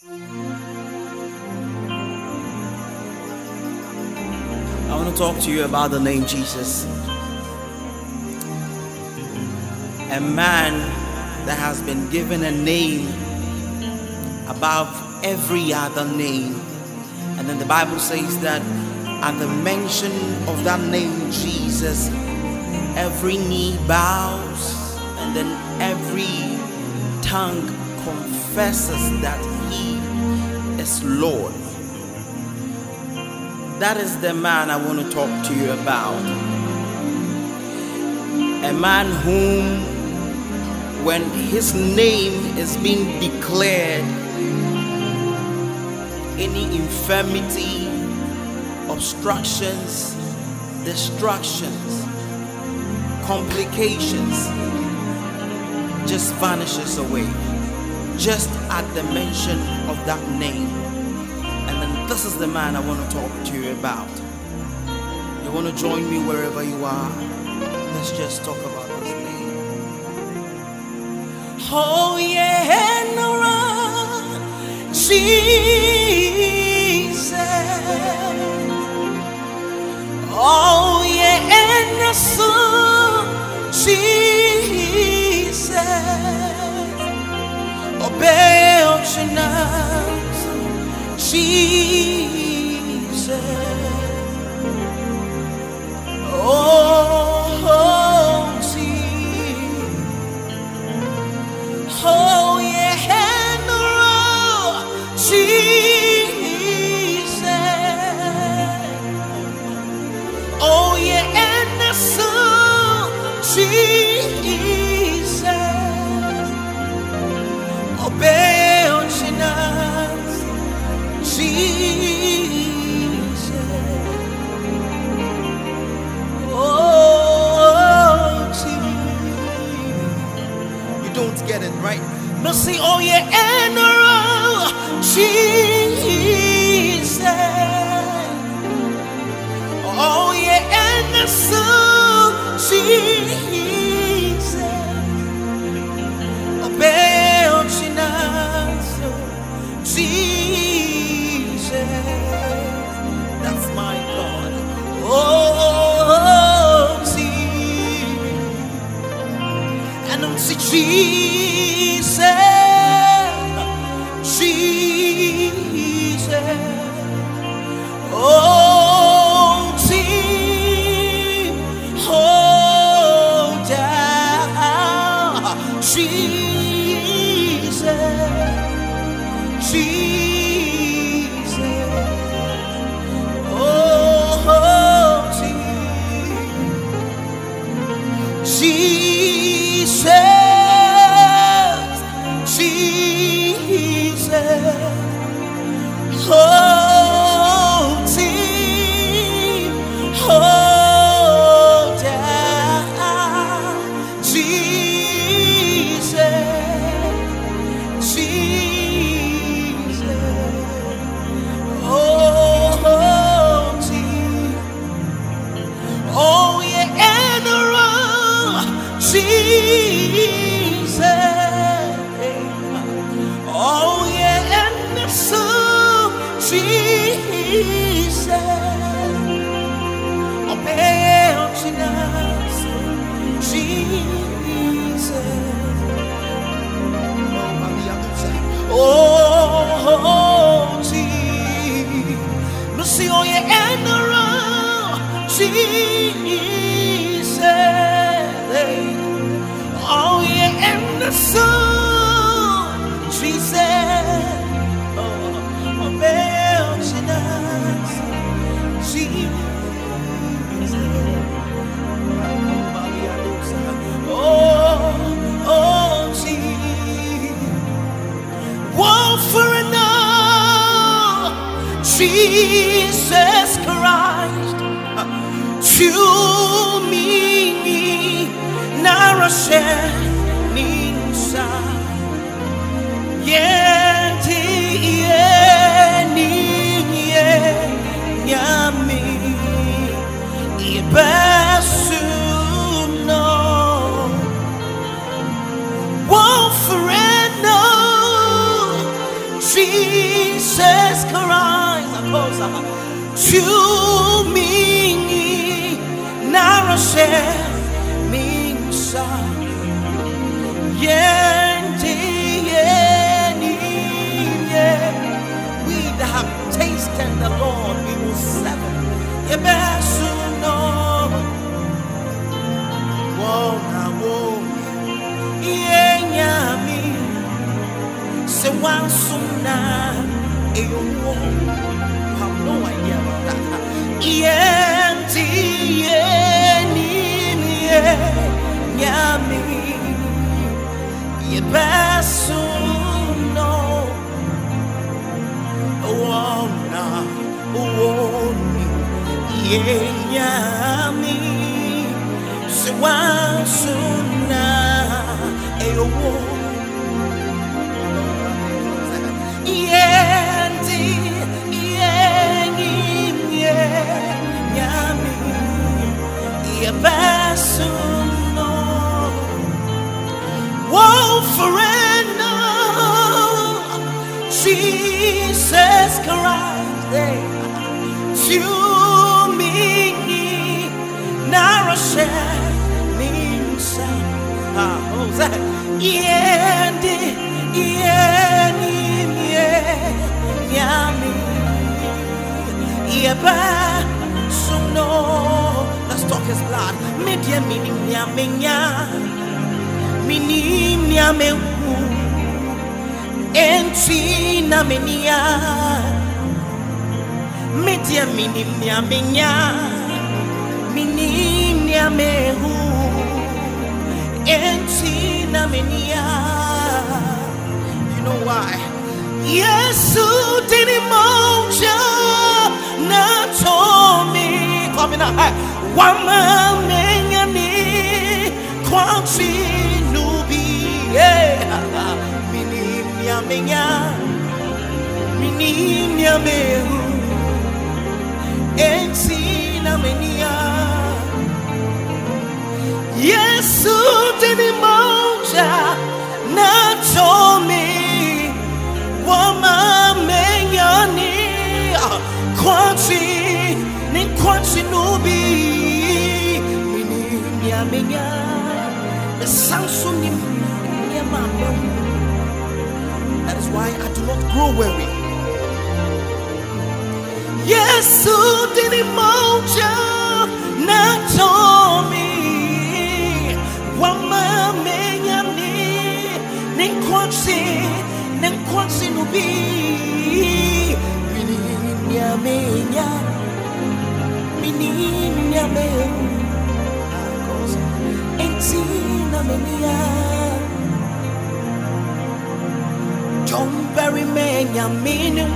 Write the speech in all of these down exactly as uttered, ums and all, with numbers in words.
I want to talk to you about the name Jesus. A man that has been given a name above every other name. And then the Bible says that at the mention of that name Jesus, every knee bows and then every tongue confesses that he is Lord. That is the man I want to talk to you about. A man whom, when his name is being declared, any infirmity, obstructions, distractions, complications just vanishes away, just at the mention of that name. This is the man I want to talk to you about. You want to join me wherever you are? Let's just talk about this name. Oh yeah, Nora, Jesus. Oh yeah, Jesus. Obey Oshana. Jesus, oh, Jesus, oh, yeah, Jesus, oh, yeah, and the Son, Jesus, obey. Jesus, oh, Jesus, you don't get it right. No, see, oh yeah, and oh, Jesus, oh yeah, and the Son, Jesus, obey Oshina, Jesus. That's my God. Oh, see, and I'm see Jesus, Jesus. Oh, see, oh, down, Jesus, Jesus. Jesus, obey us, Jesus. Oh, Jesus, oh yeah, and the road, Jesus. Oh yeah, and the soul, Jesus. Jesus Christ, to me, nourishing inside. Yeah, yeah, yeah, yeah, me, it best to know. One friend, no, Jesus Christ, to me, Narashe, Minsa, Yendi, Yendi, we that have tasted the Lord, we will sever. Yebesu no, Wona wo, Yenyami, Se wansuna. I have no idea about that. Yeah. Woe for it, Jesus Christ, to me, Narashe, Minsa, Yendi, Yendi, Yami, Yeba, Suno. Talk his blood. Media minimia menya, minimia mewu, entry na menya. Media minimia menya, minimia mewu, entry na menya. You know why? Yesu dini moja na tomi coming up. Woman, man, me, quantity, newbie, yeah. Minimia, menya, minimia, mehu, entina, menya. Yesu, tini moja, na tomi, woman, man, me, quantity, ni quantity, newbie. That is why I do not grow weary. Yes, did it moja na tomi wama meyani nenkwatsi nenkwatsi nubi mininya menya mininya menya. Don't bury me, Yamino.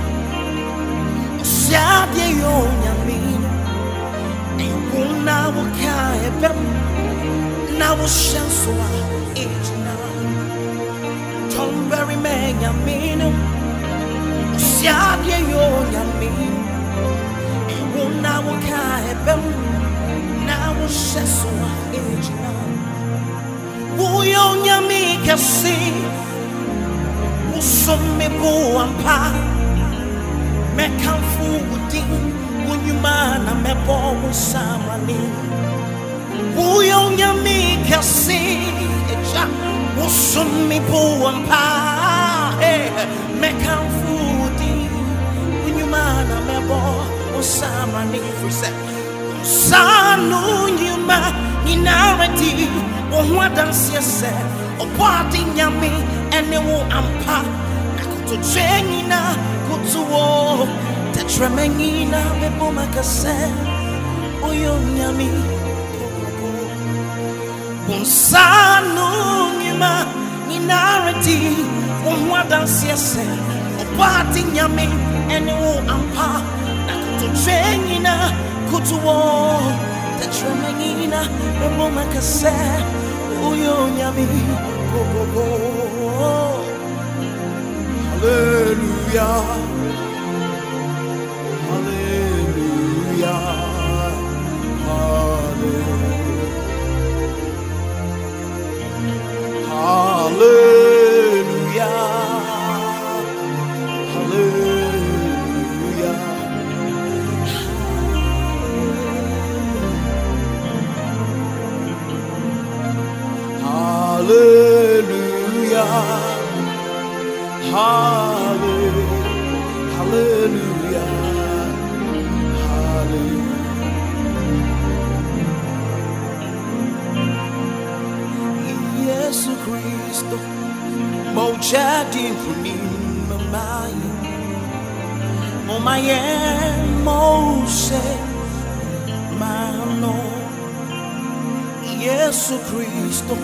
Shabby, oh, Yamino. And won't now carry them. Now, shall so age now. Don't bury me, Yamino. Shabby, oh, Yamino. And won't now carry them. Now, shall so age now. Uyo nyami kasi usome boampa mekamfu udin unyumana mepo usamani uyo nyami kasi eja usome boampa mekamfu udin unyumana mepo usamani fuse usanu nyuma inarati. Oh, what does he say? Oh, parting yummy, and they will unpack. I could to Jenina, good to all. That's remaining now, the Bomacasset. Oh, young yummy. Bonsano, Nima, Minarity. Oh, what does he say? Oh, parting yummy, and they will unpack. I could to Jenina, good to all. That's remaining now, the Bomacasset. Hallelujah, hallelujah, hallelujah, hallelujah, Hallelujah, hallelujah. Yesu Kristo, moja dikunima maya, o maya Moses, mano. Yesu Kristo,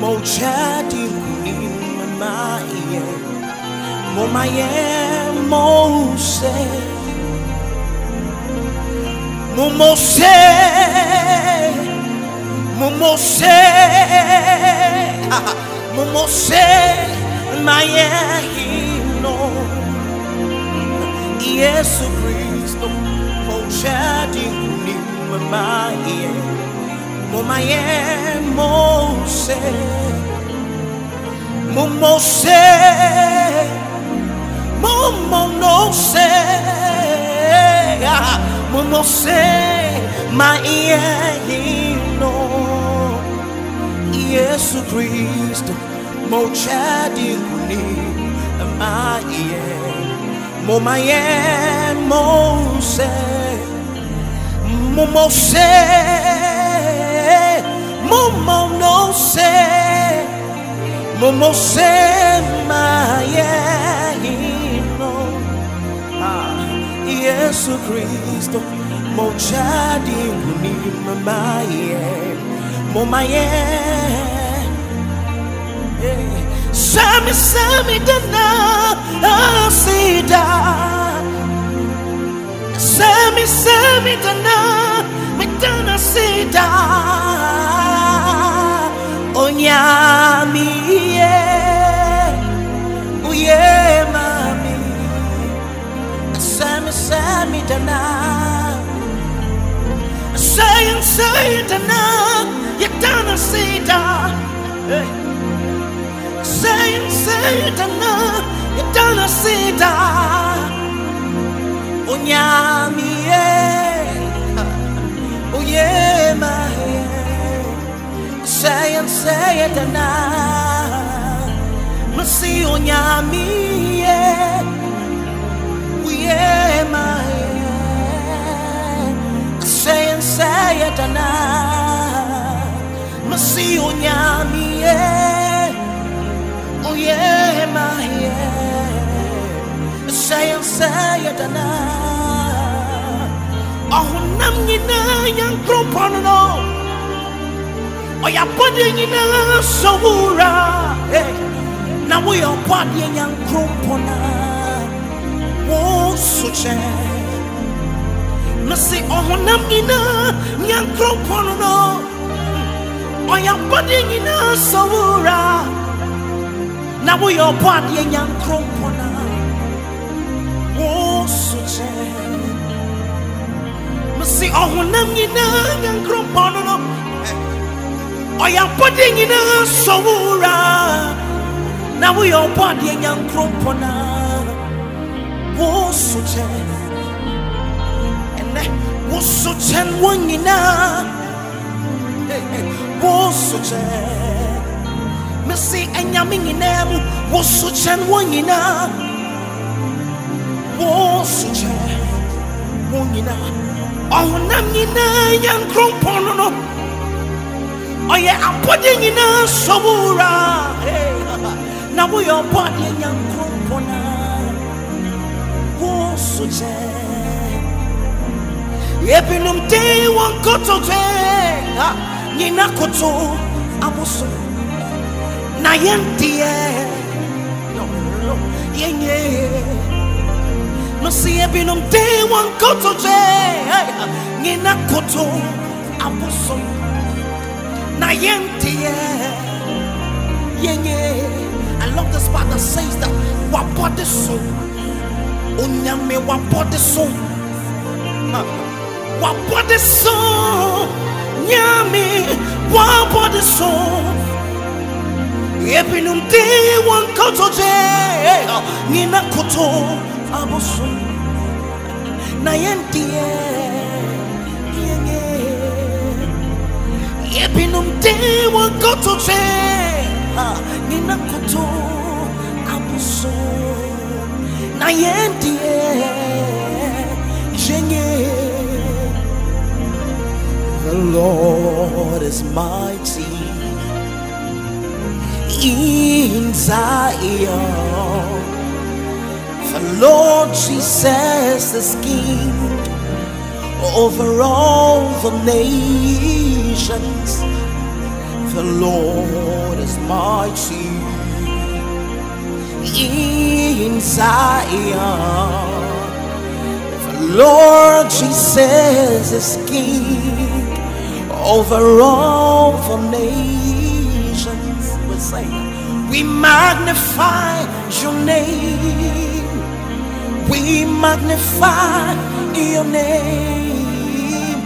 moja dikunima maya. Mo maye mo se, mo mo se, mo mo se, mo mo se maye hino. Yesu Kristo mo jadi ni maye, mo maye mo se, mo mo se. Momo no se, momo se, ma ieno. Yesu Kristo, mo chadi kuni, ma ieno, mo ma ieno, mo se, momo se, momo no se, momo se, ma ieno. Yesu Kristo, mo chadi kuni mamaye, mo maye. Sami sami dana asida, sami sami dana mitana asida. Onyamiye, uye mami. Sami sami dana, sayin sayin dana, yatana sida. Sayin sayin dana, yatana sida. Onyamiye, oye mahe. Sayin sayin dana, masi onyamiye. Yeah, my head. Say and say it and I must see you now, yeah. Oh yeah, my head. Say and say it and I. Oh, nam yina yang krumpano no. Oh, ya body yina sawura. Hey, na we are body yang krumpona. Oh, such a mercy. Oh, Namina, young Cropono, or your body in a Sawura. Now we are body and young Cropona. Oh, such a mercy. Oh, Namina, young Cropono, or your body in a Sawura. Now we are body and young Cropona. Wo suchen, ene wo suchen wanyina. Wo suchen, mesi enyamingina mu. Wo suchen wanyina. Wo suchen wanyina. Oh namina yang krumpono no. Oh yeah, apodingina sobura. Na wo yo body yang krumpona. Every day one got to day, Nina Koto, Abuso, Nayanti, no, no, yeah, no, see, every day one got to day, Nina Koto, Abuso, Nayanti, yeah, I love this part that says that what bought the soul. Onyame wapode so, wapode so, nyame wapode so. Epinumte wankotoje, nina koto aboso, nayentie, yenge. Epinumte wankotoje, nina koto aboso. so na yendie jenge. The Lord is mighty in Zion. The Lord Jesus is king over all the nations. The Lord is mighty in Zion. The Lord Jesus is king over all the nations. We say, we magnify your name. We magnify your name.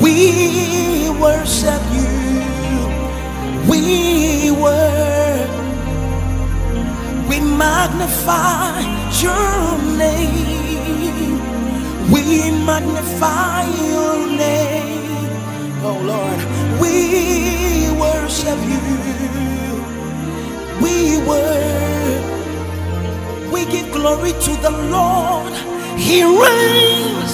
We worship you. We worship. We magnify your name. We magnify your name. Oh Lord, we worship you. We worship. We give glory to the Lord. He reigns.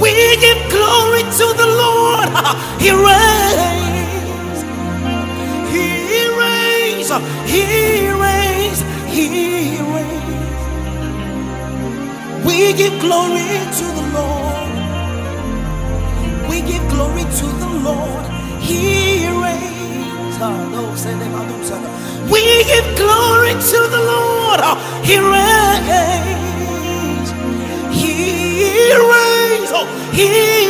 We give glory to the Lord. He reigns. He reigns. He reigns. He reigns. We give glory to the Lord. We give glory to the Lord. He reigns. We give glory to the Lord. He reigns. He reigns. He